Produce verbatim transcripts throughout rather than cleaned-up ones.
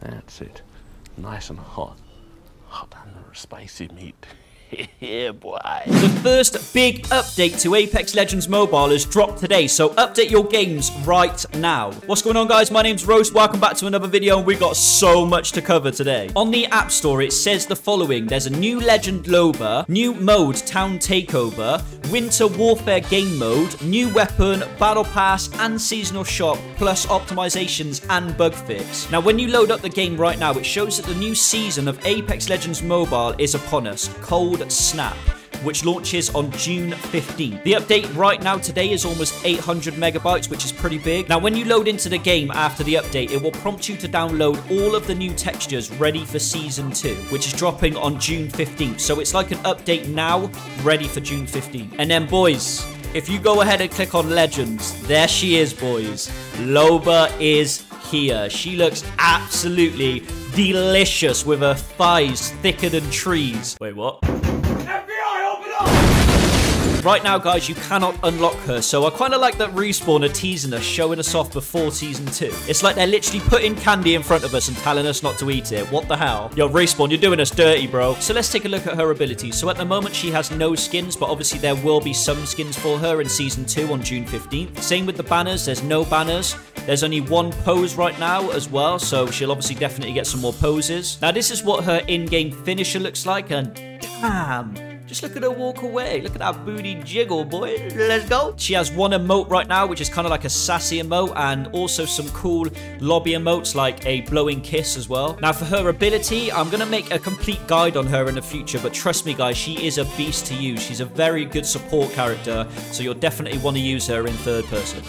That's it. Nice and hot. Hot and spicy meat. Yeah, boy. The first big update to Apex Legends Mobile has dropped today, so update your games right now. What's going on, guys? My name's Rose. Welcome back to another video, and we've got so much to cover today. On the App Store, it says the following. There's a new Legend Loba, new mode Town Takeover, Winter Warfare game mode, new weapon, battle pass, and seasonal shop, plus optimizations and bug fix. Now, when you load up the game right now, it shows that the new season of Apex Legends Mobile is upon us. Cold Snap, which launches on June fifteenth. The update right now today is almost eight hundred megabytes, which is pretty big. Now, when you load into the game after the update, it will prompt you to download all of the new textures ready for Season two, which is dropping on June fifteenth. So it's like an update now, ready for June fifteenth. And then, boys, if you go ahead and click on Legends, there she is, boys. Loba is here. She looks absolutely delicious with her thighs thicker than trees. Wait, what? Right now, guys, you cannot unlock her, so I kind of like that Respawn are teasing us, showing us off before Season two. It's like they're literally putting candy in front of us and telling us not to eat it. What the hell? Yo, Respawn, you're doing us dirty, bro. So let's take a look at her abilities. So at the moment, she has no skins, but obviously there will be some skins for her in Season two on June fifteenth. Same with the banners. There's no banners. There's only one pose right now as well, so she'll obviously definitely get some more poses. Now, this is what her in-game finisher looks like, and damn, just look at her walk away. Look at that booty jiggle, boy. Let's go. She has one emote right now, which is kind of like a sassy emote, and also some cool lobby emotes like a blowing kiss as well. Now, for her ability, I'm going to make a complete guide on her in the future, but trust me, guys, she is a beast to use. She's a very good support character, so you'll definitely want to use her in third person.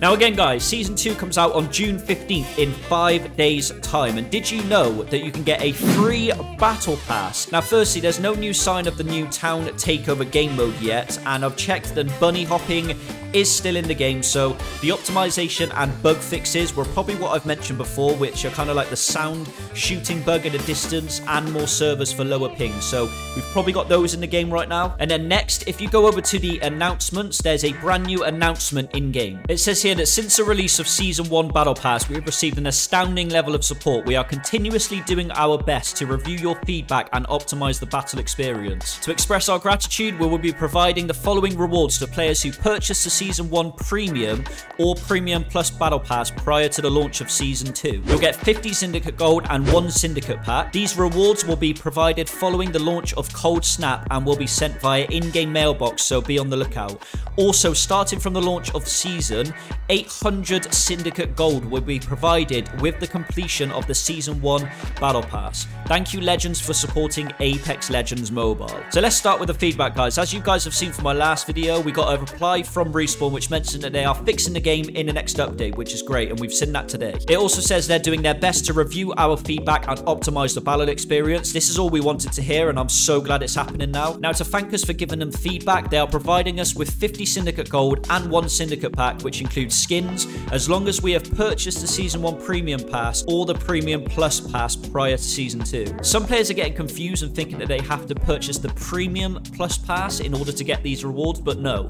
Now, again, guys, Season two comes out on June fifteenth in five days' time. And did you know that you can get a free battle pass? Now, firstly, there's no new sign of the new Town Takeover game mode yet. And I've checked that bunny hopping is still in the game. So the optimization and bug fixes were probably what I've mentioned before, which are kind of like the sound shooting bug at a distance and more servers for lower ping. So we've probably got those in the game right now. And then next, if you go over to the announcements, there's a brand new announcement in-game. It says here that since the release of Season one Battle Pass, we have received an astounding level of support. We are continuously doing our best to review your feedback and optimize the battle experience. To express our gratitude, we will be providing the following rewards to players who purchased the Season one Premium or Premium Plus Battle Pass prior to the launch of Season two. You'll get fifty Syndicate Gold and one Syndicate Pack. These rewards will be provided following the launch of Cold Snap and will be sent via in-game mailbox, so be on the lookout. Also, starting from the launch of Season, eight hundred Syndicate Gold will be provided with the completion of the Season one Battle Pass. Thank you, Legends, for supporting Apex Legends Mobile. So let's start with the feedback, guys. As you guys have seen from my last video, we got a reply from Respawn, which mentioned that they are fixing the game in the next update, which is great, and we've seen that today. It also says they're doing their best to review our feedback and optimize the battle experience. This is all we wanted to hear, and I'm so glad it's happening now. Now, to thank us for giving them feedback, they are providing us with fifty Syndicate Gold and one Syndicate Pack, which includes skins, as long as we have purchased the Season one Premium Pass or the Premium Plus Pass prior to Season two. Some players are getting confused and thinking that they have to purchase the Premium Plus Pass in order to get these rewards, but no.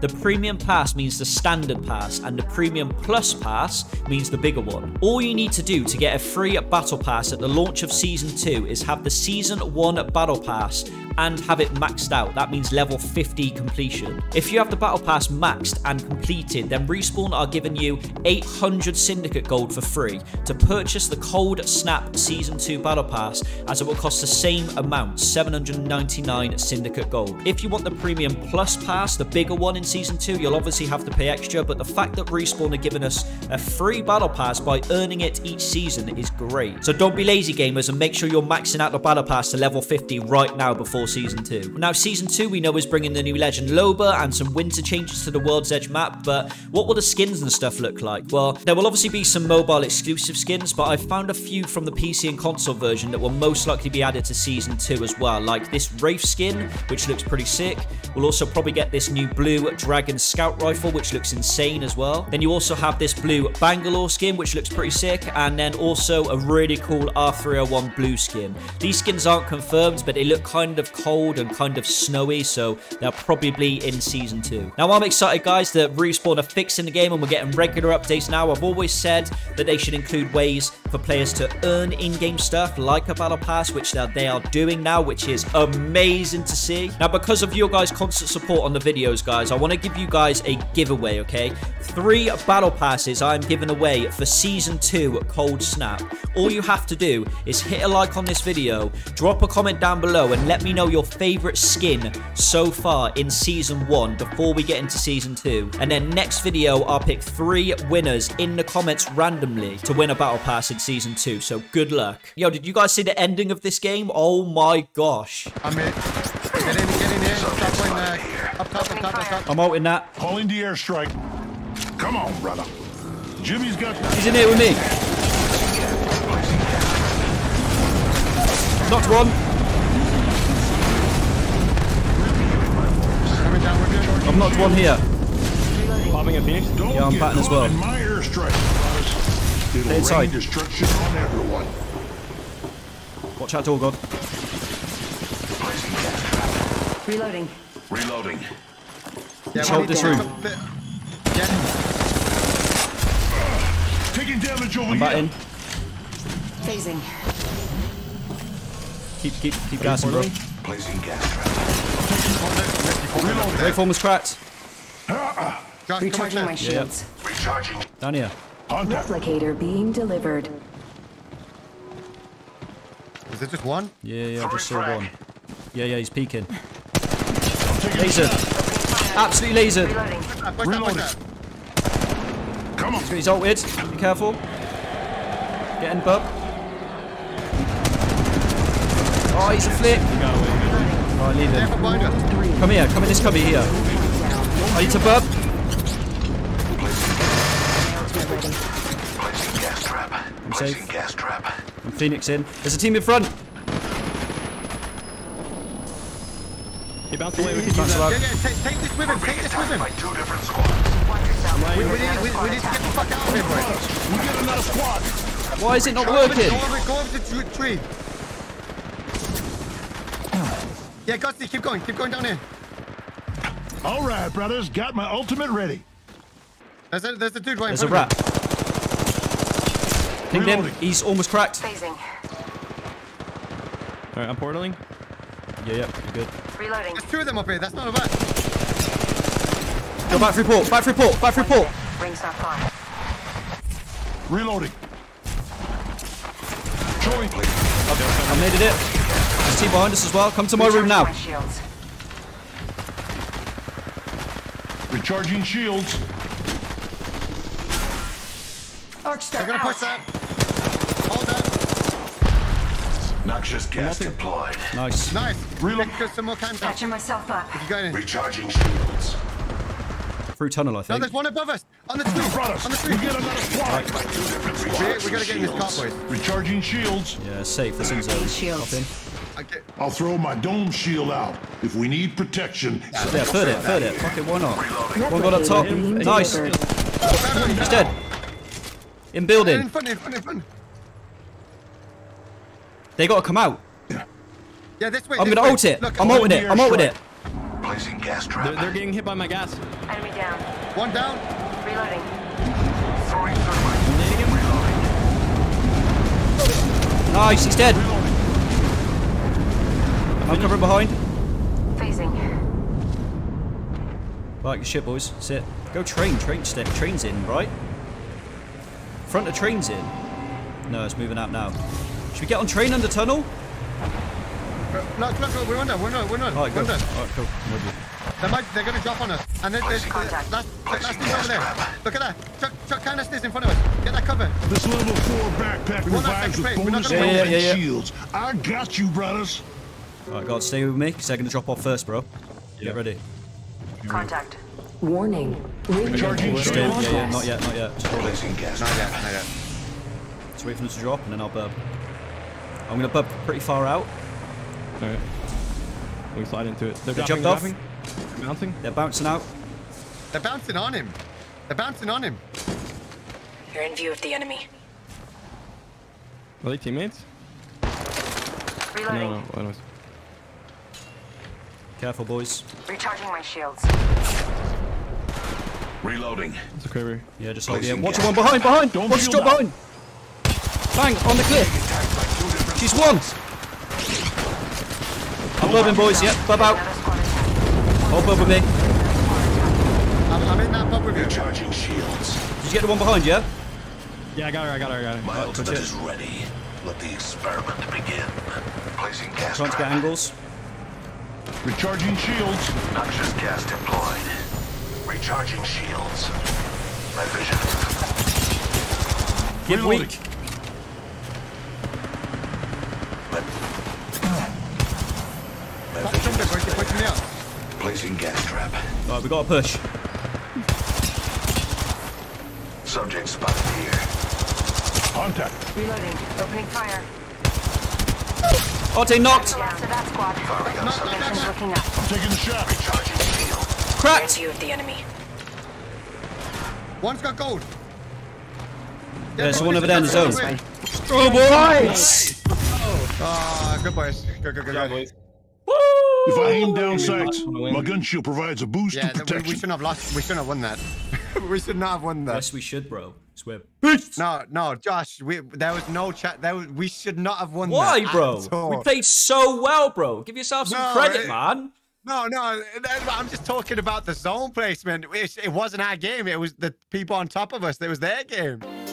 The Premium Pass means the Standard Pass, and the Premium Plus Pass means the bigger one. All you need to do to get a free Battle Pass at the launch of Season two is have the Season one Battle Pass and have it maxed out. That means level fifty completion. If you have the Battle Pass maxed and completed, then Respawn are giving you eight hundred Syndicate Gold for free to purchase the Cold Snap Season two Battle Pass, as it will cost the same amount, seven hundred ninety-nine Syndicate Gold. If you want the Premium Plus Pass, the bigger one in Season two, you'll obviously have to pay extra, but the fact that Respawn are giving us a free Battle Pass by earning it each season is great. So don't be lazy, gamers, and make sure you're maxing out the Battle Pass to level fifty right now before Season two. Now, Season two, we know, is bringing the new Legend Loba and some winter changes to the World's Edge map, but what will the skins and stuff look like? Well, there will obviously be some mobile exclusive skins, but I've found a few from the P C and console version that will most likely be added to Season two as well, like this Wraith skin, which looks pretty sick. We'll also probably get this new blue Dragon Scout rifle, which looks insane as well. Then you also have this blue Bangalore skin, which looks pretty sick, and then also a really cool R three oh one blue skin. These skins aren't confirmed, but they look kind of cold and kind of snowy, so they'll probably be in Season two. Now, I'm excited, guys, that Respawn are fixing the game and we're getting regular updates now. I've always said that they should include ways for players to earn in-game stuff like a battle pass, which they are doing now, which is amazing to see. Now, because of your guys' constant support on the videos, guys, I want to give you guys a giveaway, okay? Three battle passes I'm giving away for Season two at Cold Snap. All you have to do is hit a like on this video, drop a comment down below, and let me know your favorite skin so far in Season one before we get into Season two. And then next video, I'll pick three winners in the comments randomly to win a battle pass in Season two, so good luck. Yo, did you guys see the ending of this game? Oh my gosh. I'm in. Get in, get in here. Stop playing that. Up, up, up, up, up, up. I'm out in that. Calling the airstrike. Come on, brother. Jimmy's got... He's in here with me. Knocked one. I've knocked one here. Bombing a piece. Yeah, I'm batting as well. Stay inside. Destruction on everyone. Watch out, door god. Reloading. Reloading. Yeah, hold this room. Yeah. Taking damage over I'm here. In. Phasing. Keep, keep, keep gassing, bro. Placing gas trap. Reloading. Waveform was cracked. Uh, uh. Recharging my shields. Yeah. Recharging. Down here. Contact. Replicator being delivered. Is it just one? Yeah, yeah, I just saw one. Yeah, yeah, he's peeking. Lasered. Absolutely lasered. Reloading. Come on. He's ulted. Be careful. Get in, bub. Oh, he's a flick. Oh, I need him. Come here. Come in this cubby here. I need to bub. I'm safe. Gas trap. I'm Phoenix in. There's a team in front. He bounced away with his bounce around. Yeah, yeah, take, take this with him. Take this with him. Two different squads. We, we, need, we, we need to get the fuck out of here, bro. We got another squad. Why is it not working? Go over, go over the tree. Yeah, Gusty, keep going. Keep going down here. All right, brothers. Got my ultimate ready. There's a, there's a dude right in front of me. There's a rat. Him. He's almost cracked. Phasing. All right, I'm portaling. Yeah, yeah, you're good. Reloading. There's two of them up here. That's not a bad. Go back through port. Back through port. Back through port. Rings are fine. Reloading. Join, please. Okay, I made it. There's a team behind us as well. Come to my room now. Recharging shields. They're gonna push that. Noxious gas deployed. Nice. Nice. Reload. Some more time. Catching myself up. Recharging shields. Through tunnel, I think. No, there's one above us. On the tree. On the tree. We get another squad. We gotta get in this car, boys. Recharging shields. Yeah, safe. This thing's open. I'll throw my dome shield out if we need protection. There, third it, third it. Fuck it, why not? One got up top. Nice. He's dead. In building. In front, in front, in front. They gotta come out. Yeah, yeah this way. I'm this gonna way. Ult it. Look, I'm ulting it. I'm ulting it. Placing gas trap. They're, they're getting hit by my gas. Enemy down. One down. Reloading. Throwing reloading. Nice, he's dead. Reloading. I'm covering behind. Phasing. Right, good shit, boys. Sit. Go train, train stick. Train's in, right? Front of train's in. No, it's moving out now. Should we get on train under tunnel? No, no, no, we're under, we're under, we're under. Alright, go. Alright, go. They might, they're gonna drop on us. And then there's that last thing over there. Look at that. Chuck, Chuck canisters in front of us. Get that cover. This level four backpack provides with bonus health and shields. I got you, brothers. Alright, God, stay with me. Second to drop off first, bro. Yeah. Get ready. Contact. Warning. Recharging shields. Yeah, yeah, not yet, not yet. Just placing gas. Not yet, not yet. Just wait for them to drop and then I'll burp. I'm gonna burp pretty far out. Alright. We slide into it. They're they dropping, jumped dropping. Off. They're bouncing. They're bouncing out. They're bouncing on him. They're bouncing on him. You're in view of the enemy. Are they teammates? Reloading. No, no, no. Careful, boys. Recharging my shields. Reloading. It's a quiver. Yeah, just hold the end. Watch the one behind, behind! Don't watch the drop behind! Bang, on the cliff. She's won. I'm loving, boys. Yep, bub out. Oh, bub with me. I'm, I'm in that bub with you. Charging shields. Did you get the one behind you? Yeah? Yeah, I got her. I got her. I got her. My ultimate is ready. Let the experiment begin. Placing gas. Trying to get angles. Recharging shields. Noxious gas deployed. Recharging shields. My vision. Get weak. Placing gas trap. Alright, we gotta push. Subject spotted here. Contact. Reloading. Opening fire. Auto knocked. I'm taking the shot. Recharging field. Cracked. View of the enemy. One's got gold. Yeah, there's one over there in the zone. Oh, boys! Ah, good boys. Good, good, good, yeah, boys. If I aim down sights, my gun shield provides a boost yeah, to protection. We, we shouldn't have lost. We shouldn't have won that. We should not have won that. Yes, we should, bro. Swear. No, no, Josh. We there was no chat. There was, we should not have won. Why, that bro? We played so well, bro. Give yourself some no, credit, it, man. No, no. I'm just talking about the zone placement. It, it wasn't our game. It was the people on top of us. It was their game.